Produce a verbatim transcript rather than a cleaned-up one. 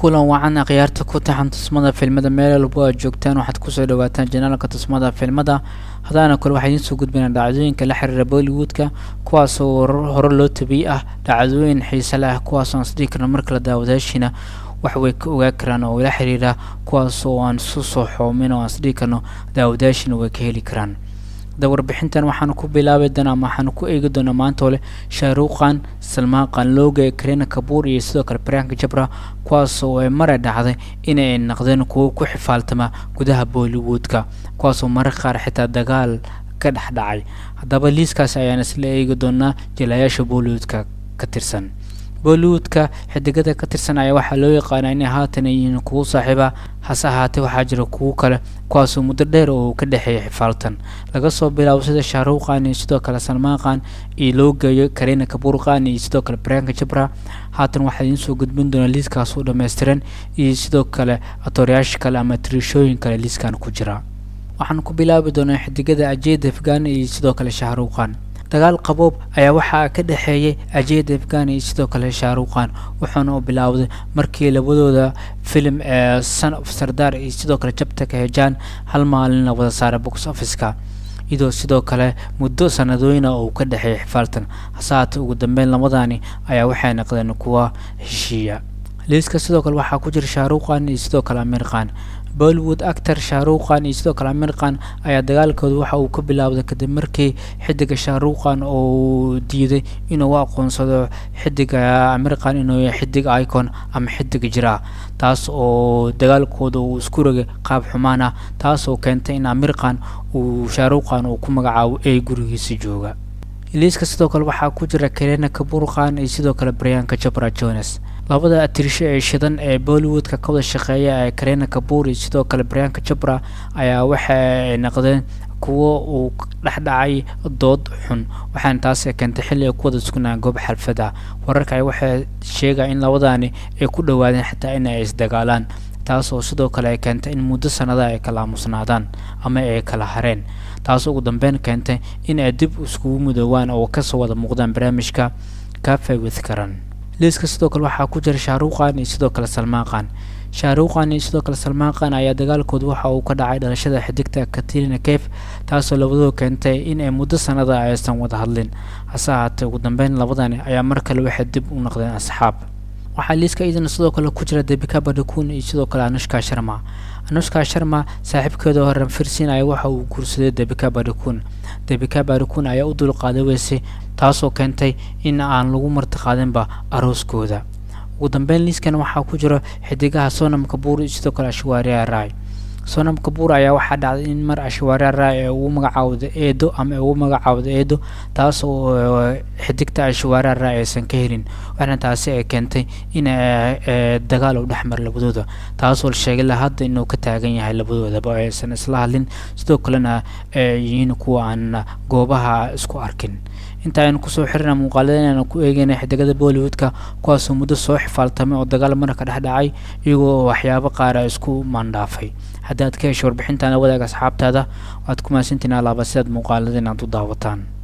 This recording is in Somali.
kulan wacan ciyaarta ku taxan tusmada filmada meel lagu joogtaan waxaad ku soo dhawaataan janaalka tusmada filmada hadana kul waxaan soo gudbinaa dhacdooyinka la xiriira Bollywoodka kuwaas oo hore loo tabi ah dhacdooyin xiiso leh kuwaas aan sidii karno marka la daawadaashina wax way ku ogaa karaan oo la xiriira kuwaas oo aan soo soo xoomin oo aan sidii karno daawadaashina way ka heli karaan دور بحنتن وحن كو بلاوي دنا ما حن كو ايغ دنا مانتوله شاه روخ خان سلمان قان لوغه كارينا كابور iyo sidoo kale Priyanka Chopra kuwaas oo mar dhacday inay noqdeen kuwo ku xifaaltama gudaha Bollywoodka kuwaas oo mar qaar xitaa dagaal ka dhex dhacay hadaba liiskaas ayaan isla eegi doonaa jilayaasha Bollywoodka ka tirsan Bollywoodka xidigada ka tirsan ayaa waxa loo yaqaan in haatan ay kuwo saaxiiba hasahaate waxa jira kuwo kale kuwaas oo muddo dheer oo ka dhaxeeyay xifaaltan laga soo bilaabo sida Shah Rukh Khan iyo sidoo kale Salman Khan ee loo geeyo Kareena Kapoor Khan iyo sidoo kale Priyanka Chopra haatan waxa ay soo gudbin doonaa liiskaas oo dhameystiran iyo sidoo kale atoriyaash kale ama tirishooyin kale liiskan ku jira waxaan ku bilaabi doonaa xidigada Ajay Devgan iyo sidoo kale Shah Rukh Khan dagaal qabob ayaa waxa ka dhaxeeyay Ajay Devgan iyo sidoo kale Shah Rukh Khan waxaana uu bilaawday markii labadooda film ee Son of Sardar iyo sidoo kale jabta ka heejaan hal maalin la wada saaray box office-ka idoo sidoo kale muddo sanadooyin oo ka dhaxeeyay xifaaltan hasaata ugu dambeyn lamadani ayaa waxay noqdeen kuwa heshiiya liiska sidoo kale waxa ku jira Shah Rukh Khan iyo sidoo kale Amir Khan Bollywood actor Shah Rukh Khan iyo sidoo kale Amir Khan ayaa dagaalkooda waxa uu ka bilaabay kadib markii xidiga Shah Rukh Khan oo diiday inuu aqoonsado xidiga Amir Khan inuu yahay xidig icon ama xidig jira taas oo dagaalkooda uu isku rogay qaab xumaan ah taas oo keentay in Amir Khan uu Shah Rukh Khan uu ku magacaabo ay gurigiisa jooga liiska sidoo kale waxa ku jira Kareena Kapoor Khan iyo sidoo kale Priyanka Chopra Jones labada atirsho ee shidan ee Bollywoodka ka wada shaqeeya ee Kareena Kapoor iyo sidoo kale Priyanka Chopra ayaa waxay noqdeen kuwo uu dhaxdhacay dood xun waxaan taas ee keentay xil ay ku wada sugnaan goob xalfada wararka ay waxay sheegayaan in labadani ay ku dhawaadeen xitaa in ay is dagaalaan taas oo sidoo kale ay keentay in muddo sanada ay kala musnaadaan ama ay kala hareen taas oo ugu dambeyn keentay in ay dib isku mudoowaan oo ka soo wada muuqdaan barnaamijka Kafe with Karan liiska sidoo kale waxa ku jira Shah Rukh Khan iyo sidoo kale Salman Khan Shah Rukh Khan iyo sidoo kale Salman Khan ayaa dagaalkooda waxa uu ka dhacay dhalashada xidigta Kareena Kapoor taasoo labadooda keentay in ay muddo sanada aysan wada hadlin hase ahaatee ugu dambeyn labadani ayaa mar kale waxay dib u noqdeen asxaab waxaa liiska idin sidoo kale ku jira Deepika Padukone iyo sidoo kale Anushka Sharma Anushka Sharma saaxiibkeeda hore Ranveer Singh ayaa waxa uu guursaday Deepika Padukone Deepika Padukone ayaa u dul qaaday weesay taasoo keentay in aan lagu martiqaadan ba arooskooda ugu dambeyn liiskan waxa ku jira xidigaha Sonam Kapoor iyo sidoo kale Aishwarya Rai Sonam Kapoor ayaa waxa dhacday in mar Aishwarya Rai uu magacaawday Eedo ama uu magacaawday Eedo taas oo xidigta Aishwarya Rai aysan ka helin waxana taasi ay keentay in dagaal u dhaxmar labadooda taas oo sheegay la hadda inuu ka taagan yahay labadooda ba aysan isla hadlin sidoo kalena yiin kuwa aan goobaha isku arkin inta aan ku soo xirnaa muuqaaladeena ku eegaynaa xidigada Bollywoodka kuwaas oo muddo soo xifaaltamay oo dagaal mar ka dhex dhacay iyagoo waxyaabo qaar ah isku maandhaafay haddaad ka hesho warbixintan wadaag asxaabtaada waad ku maasantihiin alaaba sidaad muuqaaladeena u daawataan